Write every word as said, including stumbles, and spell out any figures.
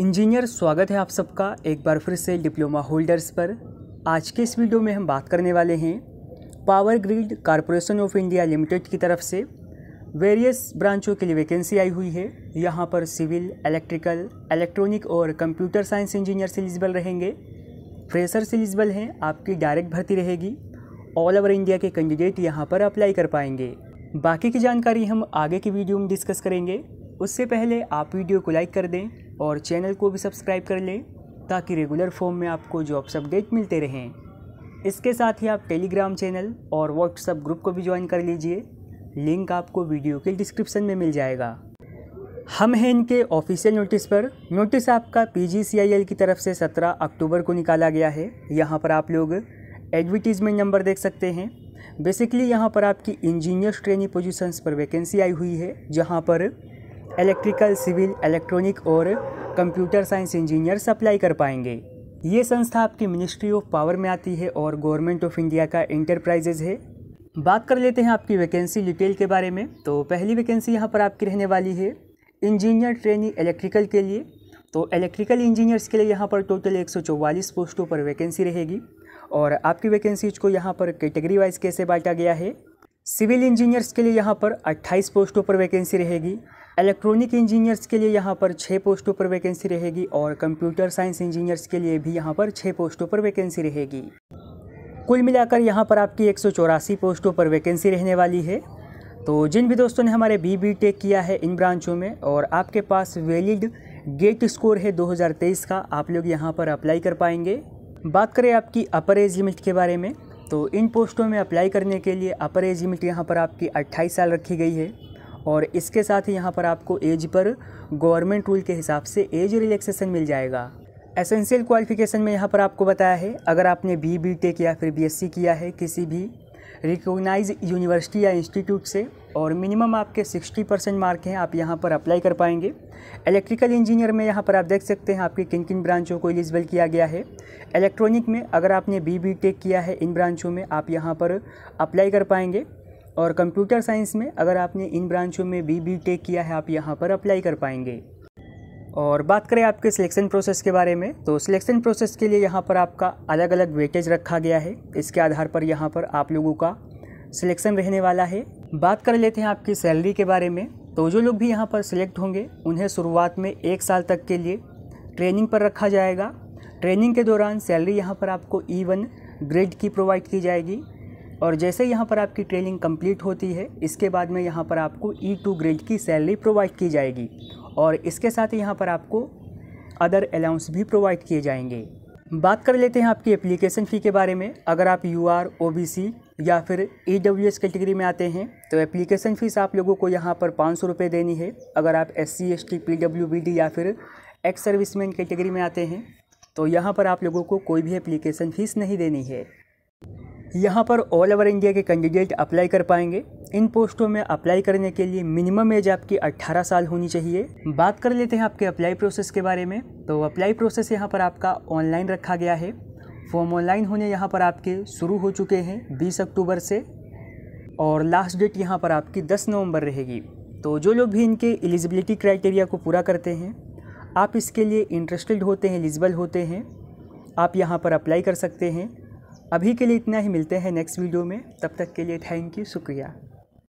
Engineer, स्वागत है आप सबका एक बार फिर से डिप्लोमा होल्डर्स पर। आज के इस वीडियो में हम बात करने वाले हैं power grid corporation of India limited की तरफ से वेरियस ब्रांचों के लिए वैकेंसी आई हुई है। यहाँ पर सिविल, इलेक्ट्रिकल, इलेक्ट्रॉनिक और कंप्यूटर साइंस इंजीनियर्स एलिजिबल रहेंगे। फ्रेशर्स एलिजिबल हैं, आपकी डायरेक्ट भर्ती रहेगी। ऑल ओवर इंडिया के कैंडिडेट यहाँ पर अप्लाई कर पाएंगे। बाकी की जानकारी हम आगे की वीडियो में डिस्कस करेंगे। उससे पहले आप वीडियो को लाइक कर दें और चैनल को भी सब्सक्राइब कर लें ताकि रेगुलर फॉर्म में आपको जॉब्स अपडेट मिलते रहें। इसके साथ ही आप टेलीग्राम चैनल और व्हाट्सएप ग्रुप को भी ज्वाइन कर लीजिए। लिंक आपको वीडियो के डिस्क्रिप्शन में मिल जाएगा। हम हैं इनके ऑफिशियल नोटिस पर। नोटिस आपका पीजीसीआईएल की तरफ से सत्रह अक्टूबर को निकाला गया है। यहाँ पर आप लोग एडवर्टीजमेंट नंबर देख सकते हैं। बेसिकली यहाँ पर आपकी इंजीनियर्स ट्रेनी पोजिशंस पर वैकेंसी आई हुई है, जहाँ पर इलेक्ट्रिकल, सिविल, इलेक्ट्रॉनिक और कंप्यूटर साइंस इंजीनियर्स अप्लाई कर पाएंगे। ये संस्था आपकी मिनिस्ट्री ऑफ पावर में आती है और गवर्नमेंट ऑफ इंडिया का एंटरप्राइजेज है। बात कर लेते हैं आपकी वैकेंसी डिटेल के बारे में। तो पहली वैकेंसी यहाँ पर आपकी रहने वाली है इंजीनियर ट्रेनी इलेक्ट्रिकल के लिए। तो इलेक्ट्रिकल इंजीनियर्स के लिए यहाँ पर टोटल एक सौ चौवालीस पोस्टों पर वैकेंसी रहेगी। और आपकी वैकेंसीज को यहाँ पर कैटेगरी वाइज कैसे बांटा गया है। सिविल इंजीनियर्स के लिए यहाँ पर अट्ठाईस पोस्टों पर वैकेंसी रहेगी। इलेक्ट्रॉनिक इंजीनियर्स के लिए यहाँ पर छः पोस्टों पर वैकेंसी रहेगी और कंप्यूटर साइंस इंजीनियर्स के लिए भी यहाँ पर छः पोस्टों पर वैकेंसी रहेगी। कुल मिलाकर यहाँ पर आपकी एक सौ चौरासी पोस्टों पर वैकेंसी रहने वाली है। तो जिन भी दोस्तों ने हमारे बी बी टेक किया है इन ब्रांचों में और आपके पास वैलिड गेट स्कोर है दो हज़ार तेईस का, आप लोग यहाँ पर अप्लाई कर पाएंगे। बात करें आपकी अपर एज लिमिट के बारे में, तो इन पोस्टों में अप्लाई करने के लिए अपर एज लिमिट यहाँ पर आपकी अट्ठाईस साल रखी गई है। और इसके साथ ही यहाँ पर आपको एज पर गवर्नमेंट रूल के हिसाब से एज रिलैक्सेशन मिल जाएगा। एसेंशियल क्वालिफिकेशन में यहाँ पर आपको बताया है, अगर आपने बी बी टेक या फिर बी एस सी किया है किसी भी रिकोगनाइज यूनिवर्सिटी या इंस्टीट्यूट से और मिनिमम आपके साठ परसेंट मार्क हैं, आप यहाँ पर अप्लाई कर पाएंगे। इलेक्ट्रिकल इंजीनियर में यहाँ पर आप देख सकते हैं आपके किन किन ब्रांचों को एलिजिबल किया गया है। इलेक्ट्रॉनिक में अगर आपने बी बी टेक किया है इन ब्रांचों में आप यहाँ पर अप्लाई कर पाएंगे। और कंप्यूटर साइंस में अगर आपने इन ब्रांचों में बी बी टेक किया है आप यहाँ पर अप्लाई कर पाएंगे। और बात करें आपके सिलेक्शन प्रोसेस के बारे में, तो सिलेक्शन प्रोसेस के लिए यहाँ पर आपका अलग अलग वेटेज रखा गया है। इसके आधार पर यहाँ पर आप लोगों का सिलेक्शन रहने वाला है। बात कर लेते हैं आपकी सैलरी के बारे में। तो जो लोग भी यहाँ पर सिलेक्ट होंगे उन्हें शुरुआत में एक साल तक के लिए ट्रेनिंग पर रखा जाएगा। ट्रेनिंग के दौरान सैलरी यहाँ पर आपको ई वन ग्रेड की प्रोवाइड की जाएगी। और जैसे यहाँ पर आपकी ट्रेनिंग कंप्लीट होती है इसके बाद में यहाँ पर आपको ई टू ग्रेड की सैलरी प्रोवाइड की जाएगी। और इसके साथ ही यहाँ पर आपको अदर अलाउंस भी प्रोवाइड किए जाएंगे। बात कर लेते हैं आपकी एप्लीकेशन फ़ी के बारे में। अगर आप U R, O B C या फिर ई डब्ल्यू एस कैटेगरी में आते हैं तो एप्लीकेशन फ़ीस आप लोगों को यहाँ पर पाँच सौ रुपये देनी है। अगर आप S C, S T, P W B D या फिर एक्स सर्विसमैन कैटेगरी में आते हैं तो यहाँ पर आप लोगों को कोई भी एप्लीकेशन फ़ीस नहीं देनी है। यहाँ पर ऑल ओवर इंडिया के कैंडिडेट अप्लाई कर पाएंगे। इन पोस्टों में अप्लाई करने के लिए मिनिमम एज आपकी अट्ठारह साल होनी चाहिए। बात कर लेते हैं आपके अप्लाई प्रोसेस के बारे में। तो अप्लाई प्रोसेस यहाँ पर आपका ऑनलाइन रखा गया है। फॉर्म ऑनलाइन होने यहाँ पर आपके शुरू हो चुके हैं बीस अक्टूबर से और लास्ट डेट यहाँ पर आपकी दस नवंबर रहेगी। तो जो लोग भी इनके एलिजिबिलिटी क्राइटेरिया को पूरा करते हैं, आप इसके लिए इंटरेस्टेड होते हैं, एलिजिबल होते हैं, आप यहाँ पर अप्लाई कर सकते हैं। अभी के लिए इतना ही, मिलते हैं नेक्स्ट वीडियो में। तब तक के लिए थैंक यू, शुक्रिया।